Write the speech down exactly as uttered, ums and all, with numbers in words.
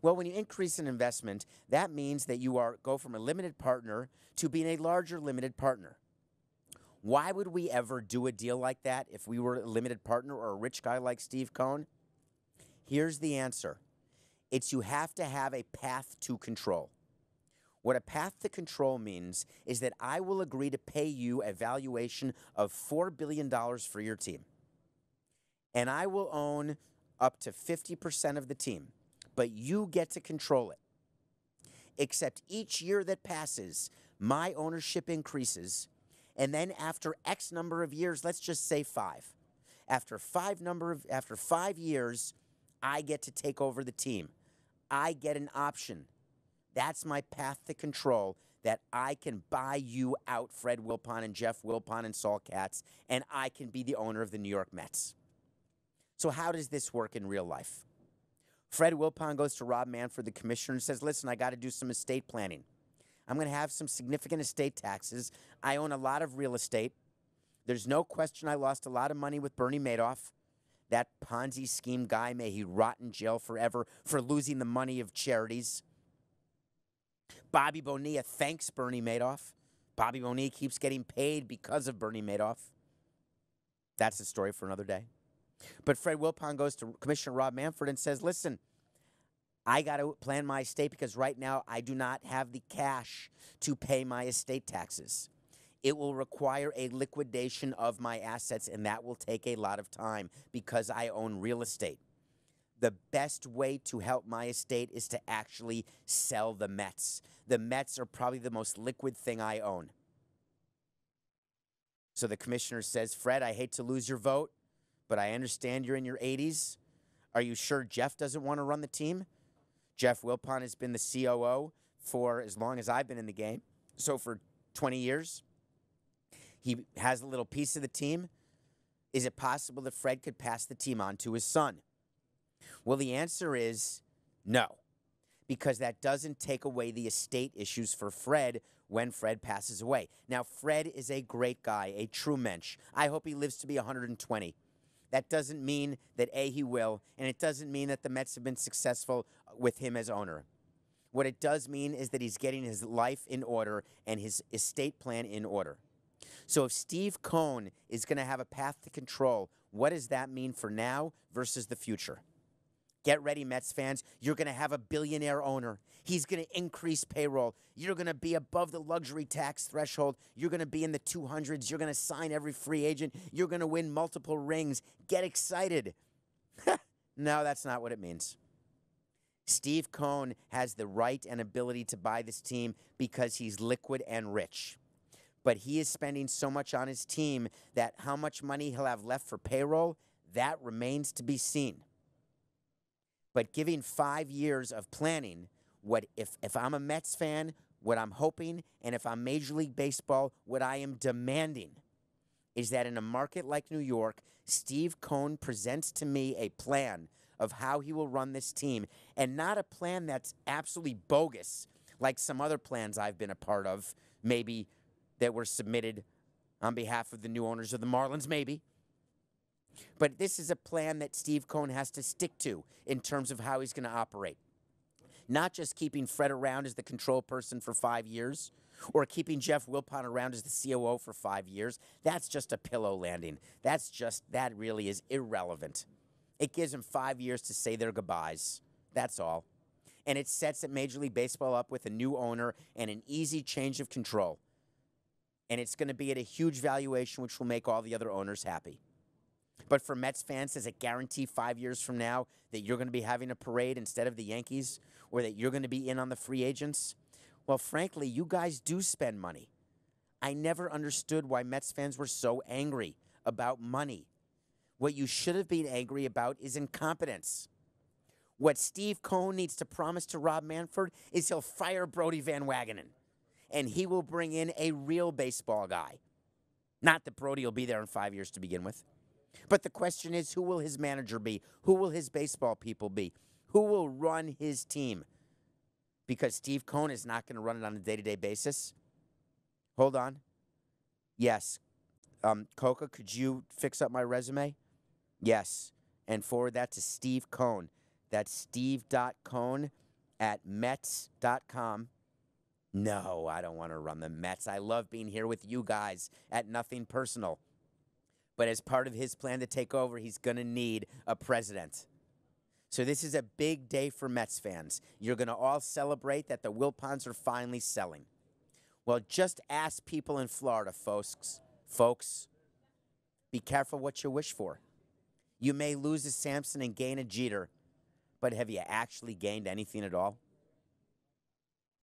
Well, when you increase an investment, that means that you are go from a limited partner to being a larger limited partner. Why would we ever do a deal like that if we were a limited partner or a rich guy like Steve Cohen? Here's the answer. It's you have to have a path to control. What a path to control means is that I will agree to pay you a valuation of four billion dollars for your team. And I will own up to fifty percent of the team, but you get to control it. Except each year that passes, my ownership increases, and then after X number of years, let's just say five. After five number of after five years, I get to take over the team. I get an option. That's my path to control, that I can buy you out, Fred Wilpon and Jeff Wilpon and Saul Katz, and I can be the owner of the New York Mets. So how does this work in real life? Fred Wilpon goes to Rob Manfred, the commissioner, and says, listen, I got to do some estate planning. I'm going to have some significant estate taxes. I own a lot of real estate. There's no question I lost a lot of money with Bernie Madoff. That Ponzi scheme guy, may he rot in jail forever for losing the money of charities. Bobby Bonilla thanks Bernie Madoff. Bobby Bonilla keeps getting paid because of Bernie Madoff. That's a story for another day. But Fred Wilpon goes to Commissioner Rob Manfred and says, listen, I got to plan my estate because right now I do not have the cash to pay my estate taxes. It will require a liquidation of my assets, and that will take a lot of time because I own real estate. The best way to help my estate is to actually sell the Mets. The Mets are probably the most liquid thing I own. So the commissioner says, Fred, I hate to lose your vote, but I understand you're in your eighties. Are you sure Jeff doesn't want to run the team? Jeff Wilpon has been the C O O for as long as I've been in the game, so for twenty years. He has a little piece of the team. Is it possible that Fred could pass the team on to his son? Well, the answer is no, because that doesn't take away the estate issues for Fred when Fred passes away. Now, Fred is a great guy, a true mensch. I hope he lives to be one hundred twenty. That doesn't mean that, A, he will, and it doesn't mean that the Mets have been successful with him as owner. What it does mean is that he's getting his life in order and his estate plan in order. So if Steve Cohen is going to have a path to control, what does that mean for now versus the future? Get ready, Mets fans. You're going to have a billionaire owner. He's going to increase payroll. You're going to be above the luxury tax threshold. You're going to be in the two hundreds. You're going to sign every free agent. You're going to win multiple rings. Get excited. No, that's not what it means. Steve Cohen has the right and ability to buy this team because he's liquid and rich. But he is spending so much on his team that how much money he'll have left for payroll, that remains to be seen. But giving five years of planning, what if, if I'm a Mets fan, what I'm hoping, and if I'm Major League Baseball, what I am demanding is that in a market like New York, Steve Cohen presents to me a plan of how he will run this team, and not a plan that's absolutely bogus, like some other plans I've been a part of, maybe that were submitted on behalf of the new owners of the Marlins, maybe. But this is a plan that Steve Cohen has to stick to in terms of how he's going to operate. Not just keeping Fred around as the control person for five years or keeping Jeff Wilpon around as the C O O for five years. That's just a pillow landing. That's just, that really is irrelevant. It gives them five years to say their goodbyes. That's all. And it sets Major League Baseball up with a new owner and an easy change of control. And it's going to be at a huge valuation, which will make all the other owners happy. But for Mets fans, does it guarantee five years from now that you're going to be having a parade instead of the Yankees, or that you're going to be in on the free agents? Well, frankly, you guys do spend money. I never understood why Mets fans were so angry about money. What you should have been angry about is incompetence. What Steve Cohen needs to promise to Rob Manfred is he'll fire Brody Van Wagenen. And he will bring in a real baseball guy. Not that Brody will be there in five years to begin with. But the question is, who will his manager be? Who will his baseball people be? Who will run his team? Because Steve Cohen is not going to run it on a day-to-day basis. Hold on. Yes. Um, Coca, could you fix up my resume? Yes. And forward that to Steve Cohen. That's steve dot cohen at Mets dot com. No, I don't want to run the Mets. I love being here with you guys at Nothing Personal. But as part of his plan to take over, he's going to need a president. So this is a big day for Mets fans. You're going to all celebrate that the Wilpons are finally selling. Well, just ask people in Florida, folks. Folks, be careful what you wish for. You may lose a Samson and gain a Jeter, but have you actually gained anything at all?